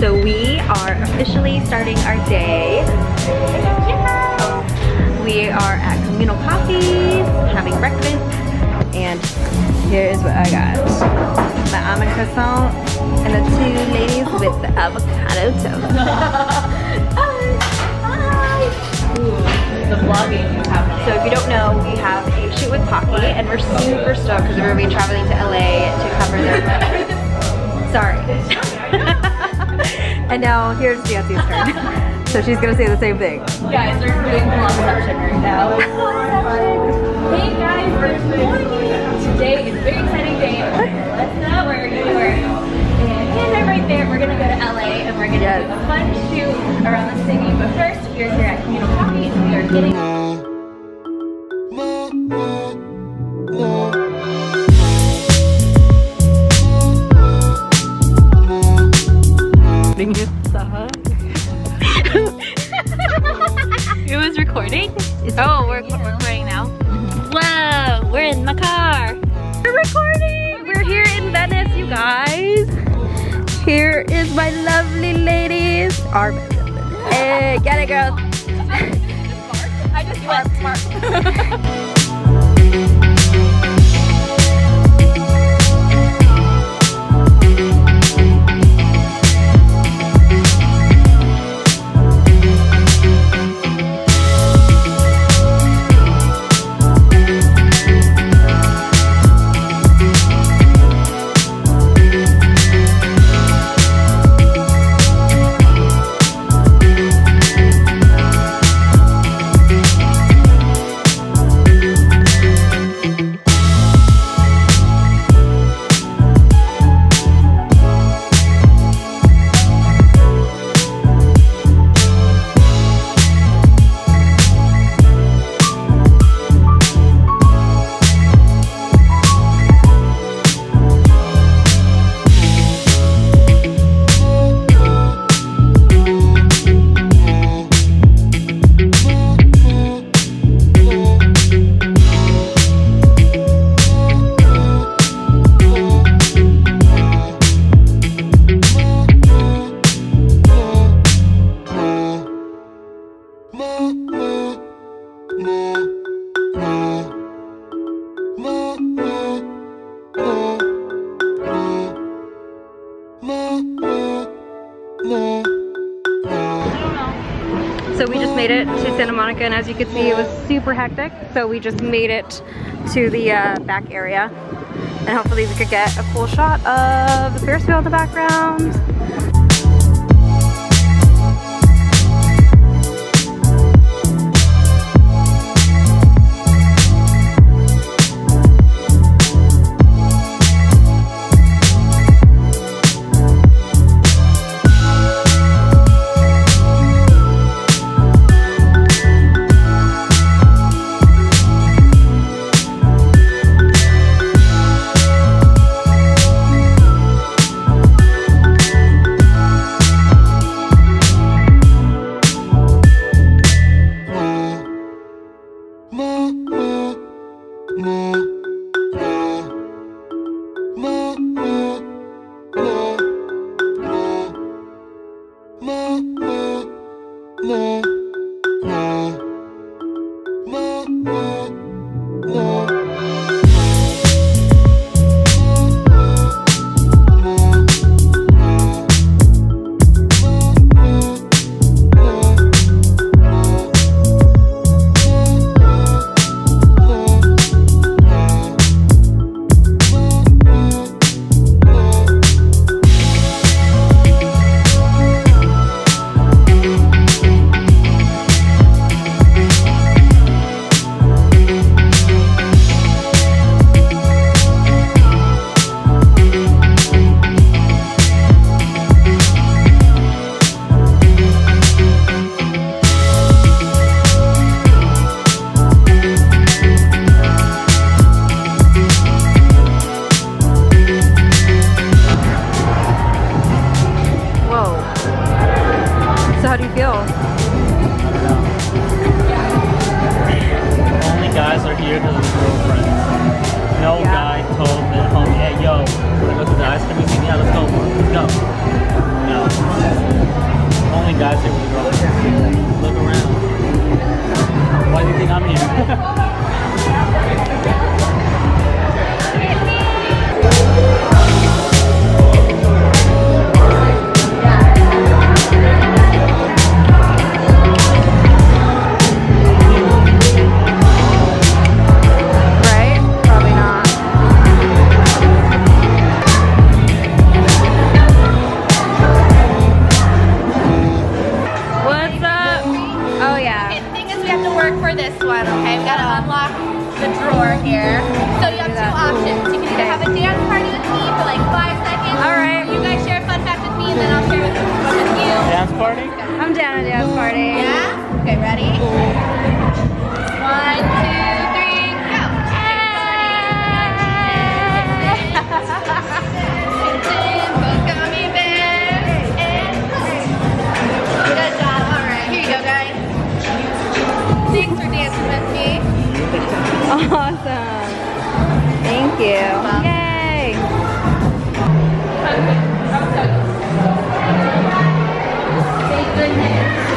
So we are officially starting our day. Yeah. We are at Communal Coffees, having breakfast, and here is what I got. My almond croissant and the two ladies with the avocado toast. Hi! Ooh, the vlogging is happening. So if you don't know, we have a shoot with Pocky, and we're super stoked because we're going to be traveling to LA to cover their... Sorry. And now here's Nancy's turn. So she's gonna say the same thing. Guys, they're doing vlog session right now. Hey guys, good morning. Today is a very exciting day. Let's know where we're gonna work. And I'm right there. We're gonna go to LA and we're gonna do a fun shoot around the city. But first, we are here at Communal Coffee and we are getting. It was recording? Oh, we're recording now. Whoa, we're in my car. We're recording! We're here in Venice, you guys. Here is my lovely ladies. Armin. Hey, get it, girls. I just barked. So we just made it to Santa Monica, and as you could see, it was super hectic. So we just made it to the back area, and hopefully we could get a cool shot of the Ferris wheel in the background. old man, homie. Hey, yo, let's go to the ice cream machine. Yeah, let's go. Let's go. No. Only guys here with girls. Look around. Why do you think I'm here?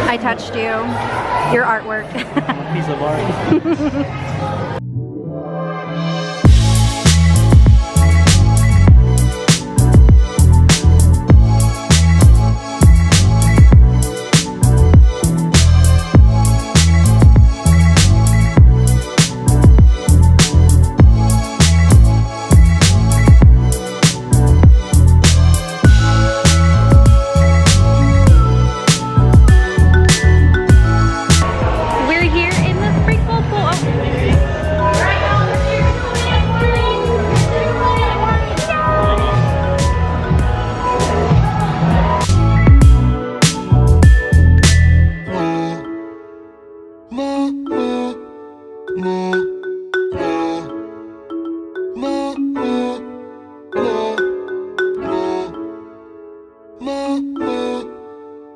I touched you, your artwork. Piece of art.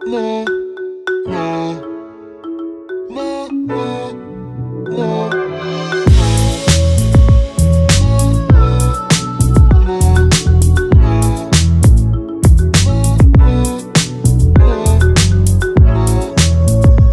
No.